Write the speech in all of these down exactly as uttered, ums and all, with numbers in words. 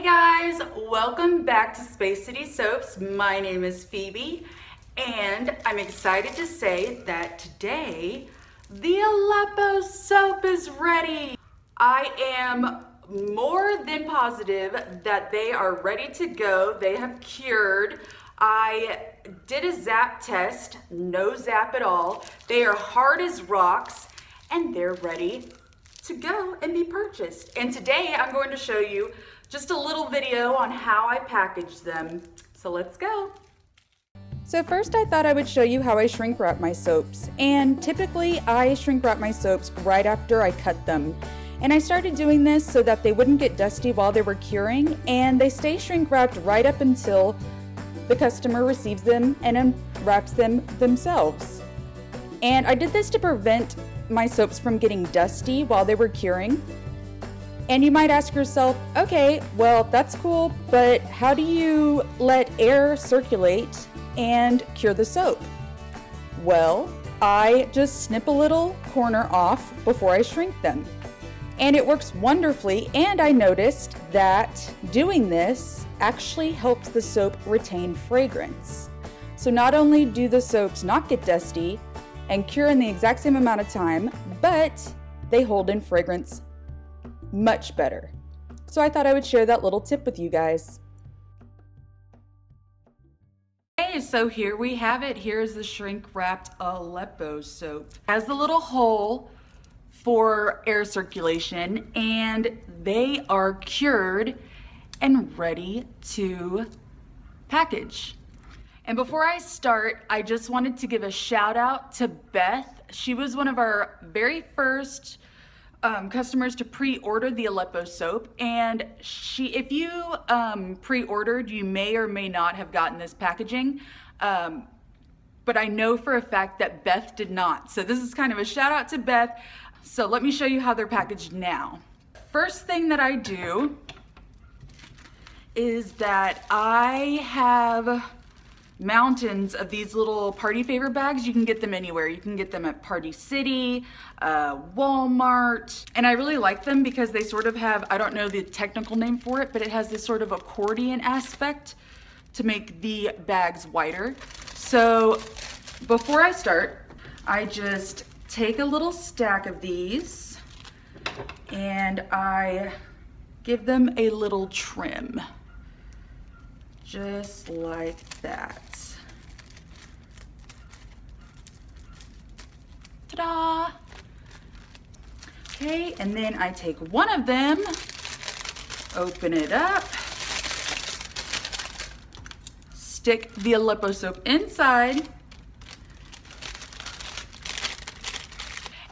Hey guys, welcome back to Space City Soaps. My name is Phoebe, and I'm excited to say that today the Aleppo soap is ready. I am more than positive that they are ready to go. They have cured. I did a zap test, no zap at all. They are hard as rocks, and they're ready to go and be purchased. And today I'm going to show you just a little video on how I package them. So let's go. So first I thought I would show you how I shrink wrap my soaps. And typically I shrink wrap my soaps right after I cut them. And I started doing this so that they wouldn't get dusty while they were curing, and they stay shrink wrapped right up until the customer receives them and unwraps them themselves. And I did this to prevent my soaps from getting dusty while they were curing. And you might ask yourself, okay, well, that's cool, but how do you let air circulate and cure the soap? Well, I just snip a little corner off before I shrink them. And it works wonderfully, and I noticed that doing this actually helps the soap retain fragrance. So not only do the soaps not get dusty and cure in the exact same amount of time, but they hold in fragrance much better. So I thought I would share that little tip with you guys. Okay, so here we have it. Here's the shrink wrapped Aleppo soap. It has the little hole for air circulation, and they are cured and ready to package. And before I start, I just wanted to give a shout out to Beth. She was one of our very first um, customers to pre-order the Aleppo soap. And she, if you um, pre-ordered, you may or may not have gotten this packaging. Um, but I know for a fact that Beth did not. So this is kind of a shout out to Beth. So let me show you how they're packaged now. First thing that I do is that I have mountains of these little party favor bags. You can get them anywhere. You can get them at Party City, uh, Walmart, and I really like them because they sort of have, I don't know the technical name for it, but it has this sort of accordion aspect to make the bags wider. So before I start, I just take a little stack of these and I give them a little trim. Just like that. Ta-da! Okay, and then I take one of them, open it up, stick the Aleppo soap inside,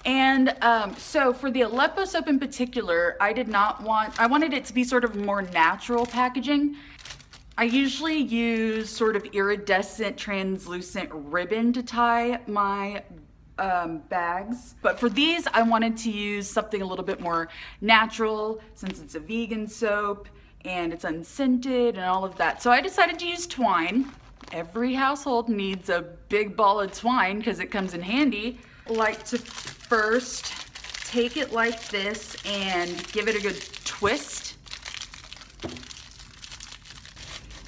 and um, so for the Aleppo soap in particular, I did not want, I wanted it to be sort of more natural packaging. I usually use sort of iridescent, translucent ribbon to tie my um, bags. But for these, I wanted to use something a little bit more natural since it's a vegan soap and it's unscented and all of that. So I decided to use twine. Every household needs a big ball of twine because it comes in handy. I like to first take it like this and give it a good twist.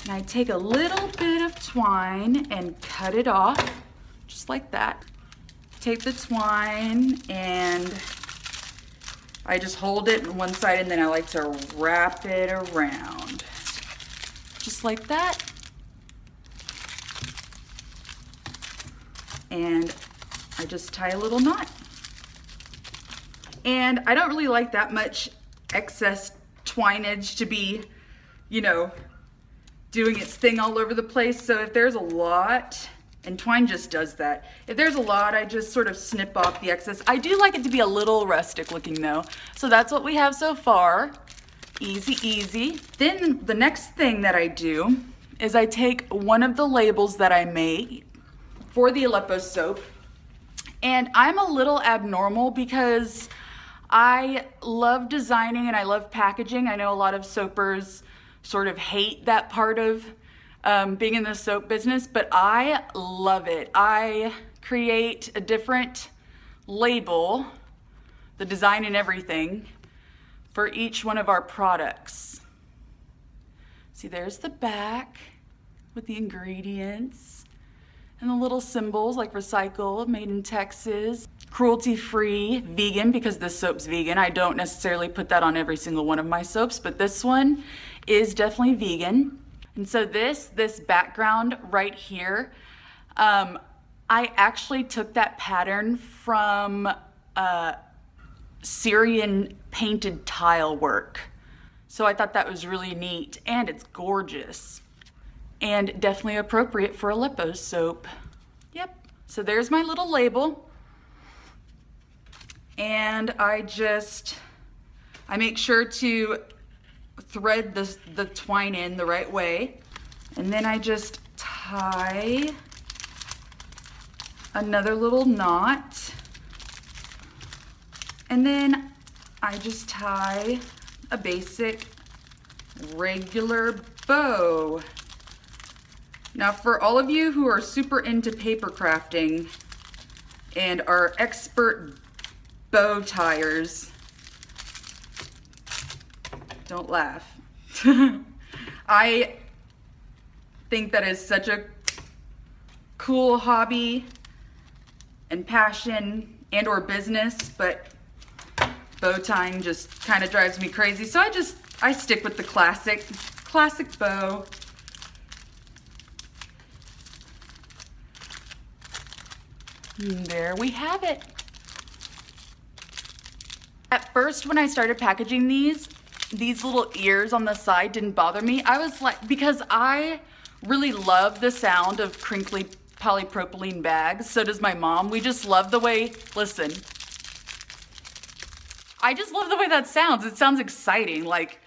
And I take a little bit of twine and cut it off, just like that. Take the twine and I just hold it on one side and then I like to wrap it around, just like that. And I just tie a little knot. And I don't really like that much excess twinage to be, you know, doing its thing all over the place. So if there's a lot, and twine just does that. If there's a lot, I just sort of snip off the excess. I do like it to be a little rustic looking though. So that's what we have so far. Easy, easy. Then the next thing that I do is I take one of the labels that I made for the Aleppo soap. And I'm a little abnormal because I love designing and I love packaging. I know a lot of soapers sort of hate that part of um, being in the soap business, but I love it. I create a different label, the design and everything, for each one of our products. See, there's the back with the ingredients and the little symbols like recycle, made in Texas, cruelty-free, vegan, because this soap's vegan. I don't necessarily put that on every single one of my soaps, but this one is definitely vegan. And so this, this background right here, um, I actually took that pattern from uh, Syrian painted tile work. So I thought that was really neat, and it's gorgeous and definitely appropriate for Aleppo soap. Yep, so there's my little label. And I just, I make sure to thread the, the twine in the right way. And then I just tie another little knot. And then I just tie a basic regular bow. Now, for all of you who are super into paper crafting and are expert bow tiers, don't laugh. I think that is such a cool hobby and passion and or business, but bow tying just kind of drives me crazy. So I just, I stick with the classic, classic bow. And there we have it. At first, when I started packaging these, these little ears on the side didn't bother me. I was like, because I really love the sound of crinkly polypropylene bags. So does my mom. We just love the way, listen. I just love the way that sounds. It sounds exciting. Like,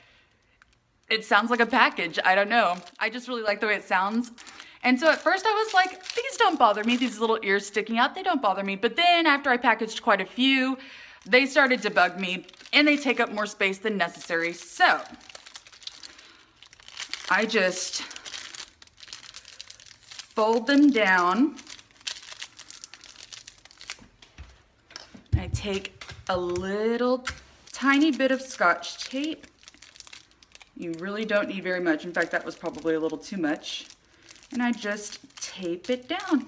it sounds like a package. I don't know. I just really like the way it sounds. And so at first I was like, these don't bother me. These little ears sticking out, they don't bother me. But then after I packaged quite a few, they started to bug me, and they take up more space than necessary. So I just fold them down. I take a little tiny bit of Scotch tape. You really don't need very much. In fact, that was probably a little too much. And I just tape it down.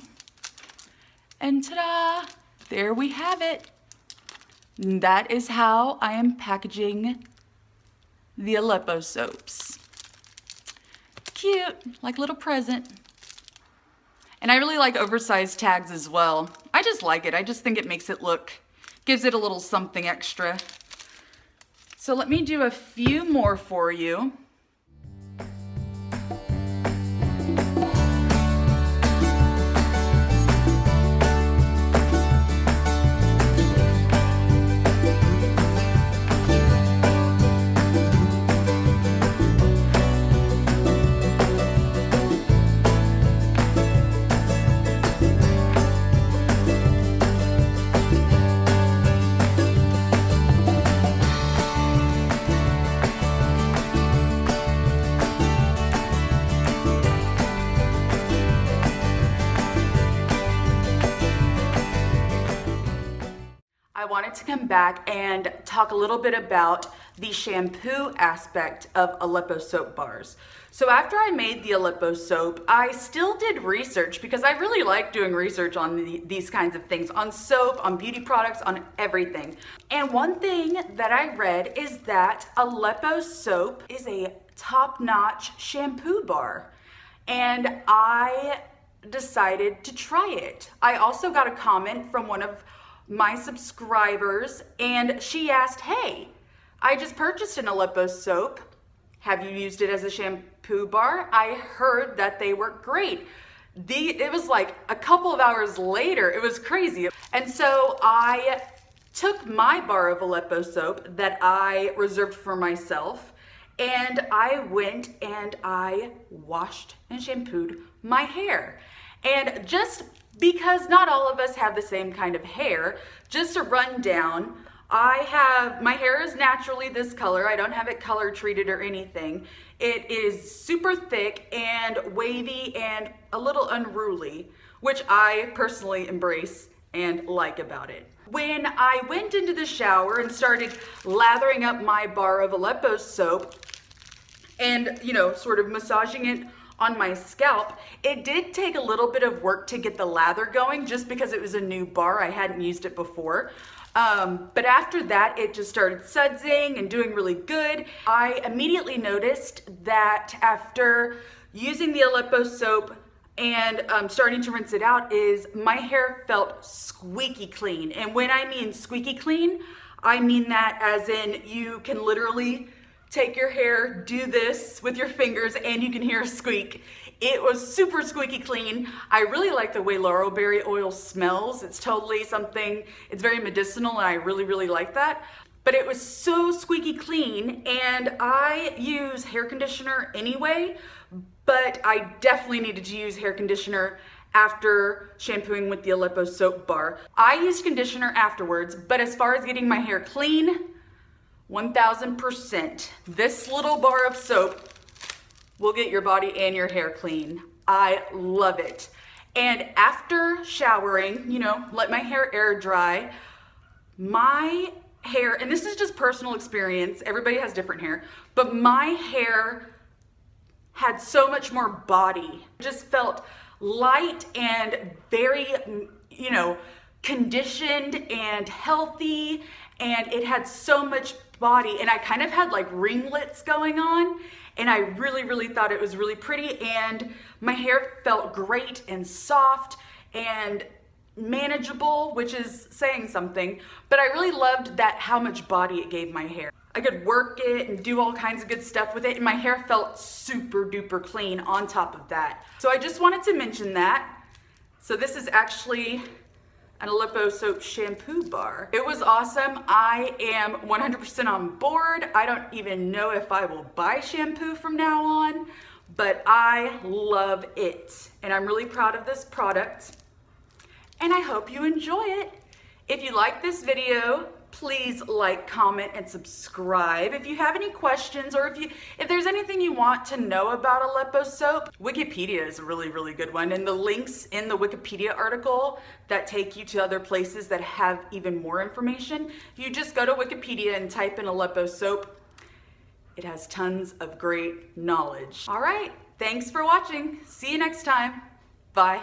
And ta-da, there we have it. And that is how I am packaging the Aleppo soaps. Cute, like a little present. And I really like oversized tags as well. I just like it. I just think it makes it look, gives it a little something extra. So let me do a few more for you. I wanted to come back and talk a little bit about the shampoo aspect of Aleppo soap bars. So after I made the Aleppo soap, I still did research because I really like doing research on the, these kinds of things, on soap, on beauty products, on everything. And one thing that I read is that Aleppo soap is a top-notch shampoo bar. And I decided to try it. I also got a comment from one of my subscribers, and she asked, hey, I just purchased an Aleppo soap. Have you used it as a shampoo bar? I heard that they work great. The, it was like a couple of hours later. It was crazy. And so I took my bar of Aleppo soap that I reserved for myself, and I went and I washed and shampooed my hair. And just because not all of us have the same kind of hair, just a rundown, I have, my hair is naturally this color. I don't have it color treated or anything. It is super thick and wavy and a little unruly, which I personally embrace and like about it. When I went into the shower and started lathering up my bar of Aleppo soap, and, you know, sort of massaging it on my scalp. It did take a little bit of work to get the lather going just because it was a new bar. I hadn't used it before. Um, but after that, it just started sudsing and doing really good. I immediately noticed that after using the Aleppo soap and um, starting to rinse it out, is my hair felt squeaky clean. And when I mean squeaky clean, I mean that as in you can literally take your hair, do this with your fingers, and you can hear a squeak. It was super squeaky clean. I really like the way laurel berry oil smells. It's totally something, it's very medicinal, and I really, really like that. But it was so squeaky clean, and I use hair conditioner anyway, but I definitely needed to use hair conditioner after shampooing with the Aleppo soap bar. I used conditioner afterwards, but as far as getting my hair clean, one thousand percent. This little bar of soap will get your body and your hair clean. I love it. And after showering, you know, let my hair air dry, my hair, and this is just personal experience, everybody has different hair, but my hair had so much more body. It just felt light and very, you know, conditioned and healthy, and it had so much body, and I kind of had like ringlets going on, and I really, really thought it was really pretty, and my hair felt great and soft and manageable, which is saying something, but I really loved that how much body it gave my hair. I could work it and do all kinds of good stuff with it, and my hair felt super duper clean on top of that. So I just wanted to mention that. So this is actually an Aleppo soap shampoo bar. It was awesome. I am one hundred percent on board. I don't even know if I will buy shampoo from now on, but I love it. And I'm really proud of this product, and I hope you enjoy it. If you like this video, please like, comment, and subscribe. If you have any questions, or if you if there's anything you want to know about Aleppo soap, Wikipedia is a really, really good one, and the links in the Wikipedia article that take you to other places that have even more information. You just go to Wikipedia and type in Aleppo soap. It has tons of great knowledge. All right, thanks for watching. See you next time. Bye.